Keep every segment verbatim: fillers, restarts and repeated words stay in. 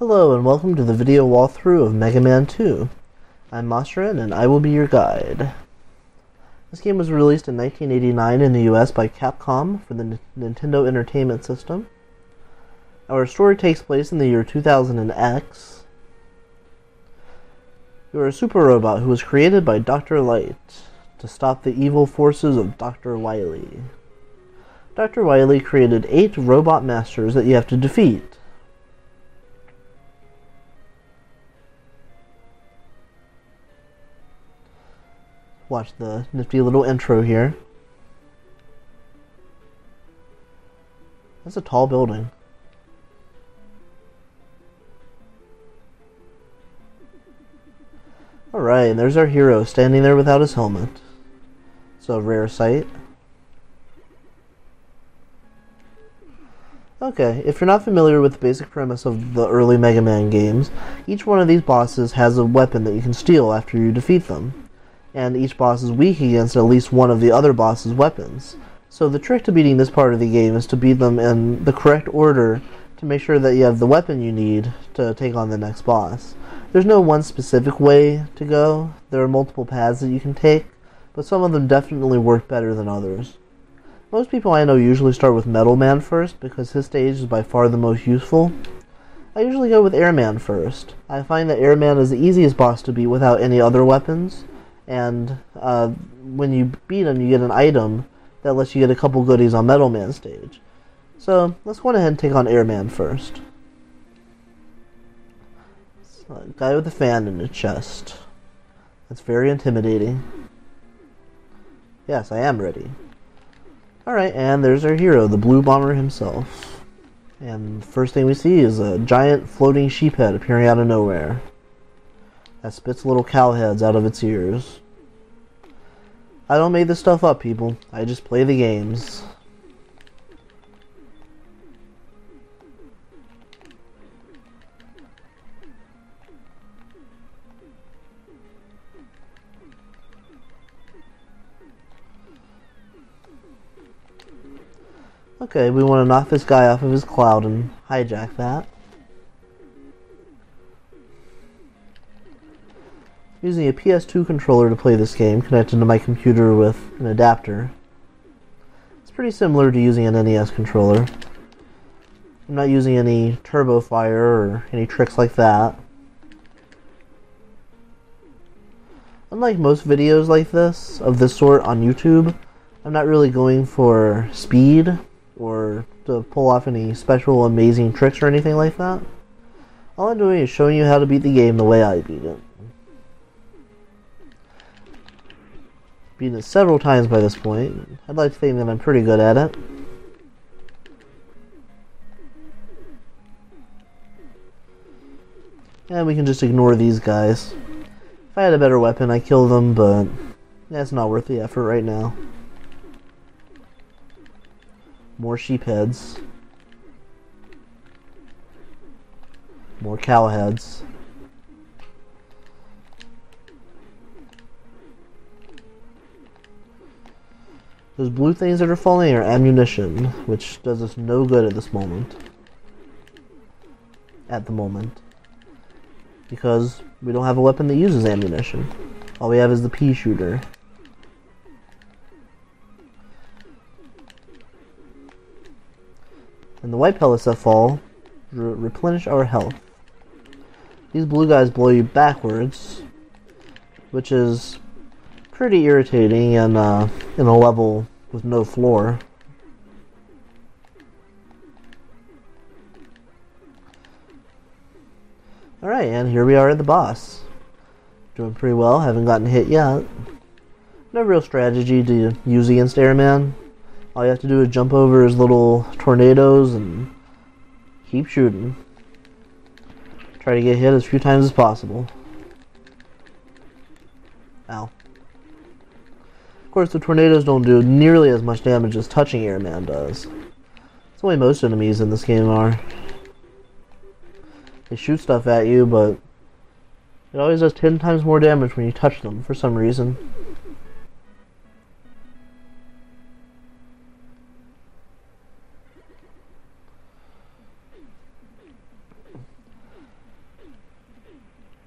Hello and welcome to the video walkthrough of Mega Man two. I'm Mosherin and I will be your guide. This game was released in nineteen eighty-nine in the U S by Capcom for the N Nintendo Entertainment System. Our story takes place in the year two thousand X. You are a super robot who was created by Doctor Light to stop the evil forces of Doctor Wily. Doctor Wily created eight robot masters that you have to defeat. Watch the nifty little intro here. That's a tall building. Alright, and there's our hero standing there without his helmet. It's a rare sight. Okay, if you're not familiar with the basic premise of the early Mega Man games, each one of these bosses has a weapon that you can steal after you defeat them. And each boss is weak against at least one of the other boss's weapons. So the trick to beating this part of the game is to beat them in the correct order to make sure that you have the weapon you need to take on the next boss. There's no one specific way to go. There are multiple paths that you can take, but some of them definitely work better than others. Most people I know usually start with Metal Man first because his stage is by far the most useful. I usually go with Air Man first. I find that Air Man is the easiest boss to beat without any other weapons. And uh, when you beat him, you get an item that lets you get a couple goodies on Metal Man's stage. So let's go ahead and take on Air Man first. So, a guy with a fan in his chest. That's very intimidating. Yes, I am ready. Alright, and there's our hero, the Blue Bomber himself. And the first thing we see is a giant floating sheep head appearing out of nowhere. That spits little cow heads out of its ears. I don't make this stuff up, people. I just play the games. Okay, we want to knock this guy off of his cloud and hijack that. Using a P S two controller to play this game, connected to my computer with an adapter. It's pretty similar to using an N E S controller. I'm not using any turbo fire or any tricks like that. Unlike most videos like this, of this sort on YouTube, I'm not really going for speed or to pull off any special amazing tricks or anything like that. All I'm doing is showing you how to beat the game the way I beat it. Beaten it several times by this point. I'd like to think that I'm pretty good at it. And we can just ignore these guys. If I had a better weapon, I kill them, but that's not worth the effort right now. More sheep heads. More cow heads. Those blue things that are falling are ammunition, which does us no good at this moment. At the moment. Because we don't have a weapon that uses ammunition. All we have is the pea shooter. And the white pellets that fall re- replenish our health. These blue guys blow you backwards, which is pretty irritating and uh, in a level with no floor. Alright, and here we are at the boss. Doing pretty well, haven't gotten hit yet. No real strategy to use against Air Man. All you have to do is jump over his little tornadoes and keep shooting. Try to get hit as few times as possible. Ow. Of course, the tornadoes don't do nearly as much damage as touching Air Man does. That's the way most enemies in this game are. They shoot stuff at you, but it always does ten times more damage when you touch them for some reason.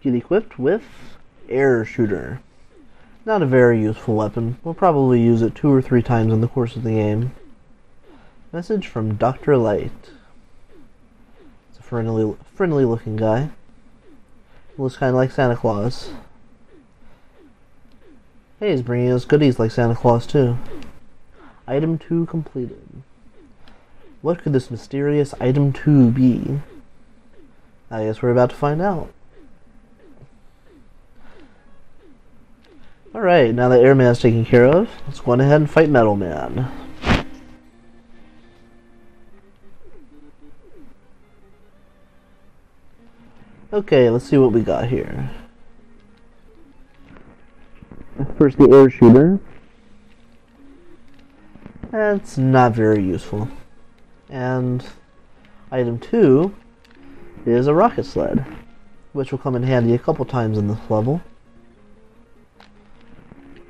get equipped with Air Shooter. Not a very useful weapon. We'll probably use it two or three times in the course of the game. Message from Doctor Light. It's a friendly, friendly looking guy. Looks kind of like Santa Claus. Hey, he's bringing us goodies like Santa Claus too. Item two completed. What could this mysterious item two be? I guess we're about to find out. Alright, now that Air Man's taken care of, let's go on ahead and fight Metal Man. Okay, let's see what we got here. First, the Air Shooter. That's not very useful. And item two is a Rocket Sled, which will come in handy a couple times in this level.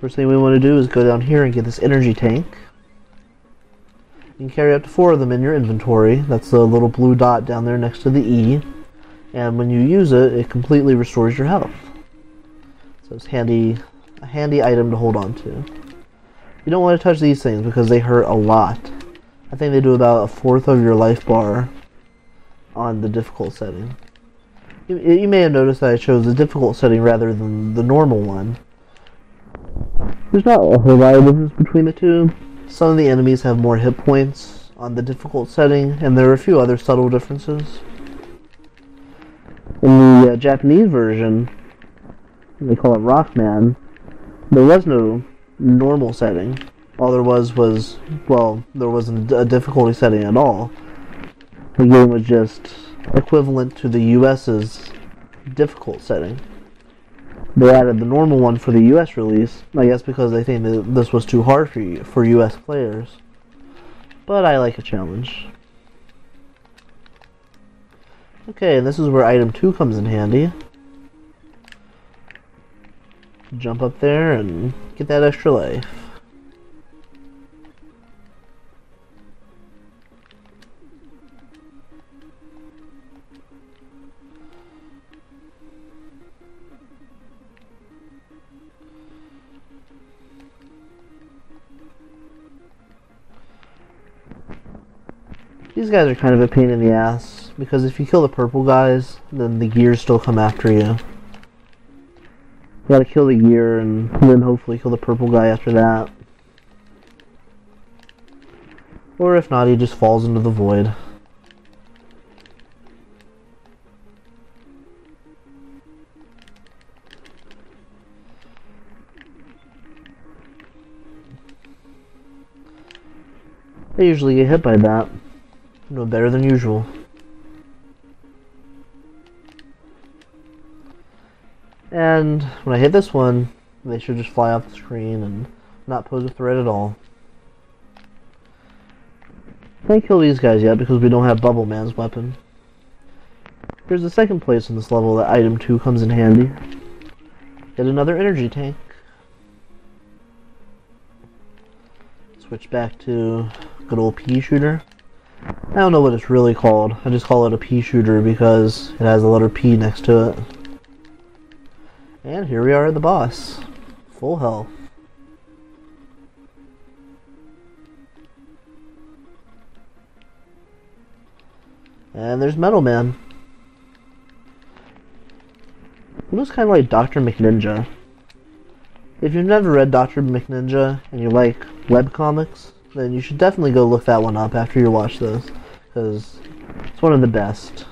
First thing we want to do is go down here and get this energy tank. You can carry up to four of them in your inventory. That's the little blue dot down there next to the E. And when you use it, it completely restores your health. So it's handy, a handy item to hold on to. You don't want to touch these things because they hurt a lot. I think they do about a fourth of your life bar on the difficult setting. You, you may have noticed that I chose the difficult setting rather than the normal one. There's not a whole lot of difference between the two. Some of the enemies have more hit points on the difficult setting, and there are a few other subtle differences. In the uh, Japanese version, they call it Rock Man, there was no normal setting. All there was was, well, there wasn't a difficulty setting at all. The game was just equivalent to the U S's difficult setting. They added the normal one for the U S release, I guess because they think that this was too hard for you, for U S players. But I like a challenge. Okay, and this is where item two comes in handy. Jump up there and get that extra life. These guys are kind of a pain in the ass, because if you kill the purple guys, then the gears still come after you. You gotta kill the gear and then hopefully kill the purple guy after that. Or if not, he just falls into the void. They usually get hit by that. No better than usual. And when I hit this one, they should just fly off the screen and not pose a threat at all. Can't kill these guys yet because we don't have Bubble Man's weapon. Here's the second place in this level that item two comes in handy. Get another energy tank. Switch back to good old pea shooter. I don't know what it's really called. I just call it a pea shooter because it has the letter P next to it. And here we are at the boss. Full health. And there's Metal Man. He looks kind of like Doctor McNinja. If you've never read Doctor McNinja and you like webcomics, then you should definitely go look that one up after you watch this, because it's one of the best.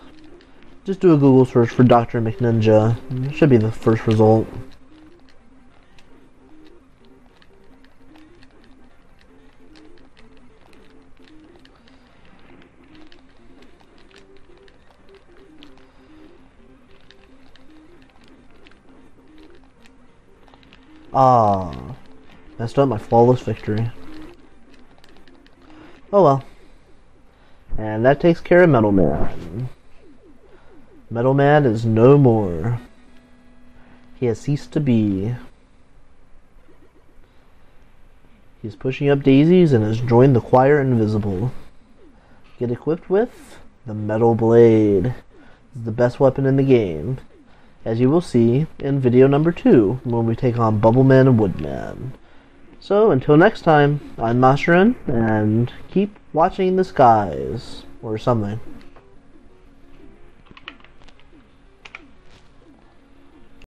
Just do a Google search for Doctor McNinja. It should be the first result. Ah, messed up my flawless victory. Oh well. And that takes care of Metal Man. Metal Man is no more. He has ceased to be. He's pushing up daisies and has joined the choir invisible. Get equipped with the Metal Blade. It's the best weapon in the game. as you will see in video number two, when we take on Bubble Man and Wood Man. So, until next time, I'm Masharin, and keep watching the skies, or something.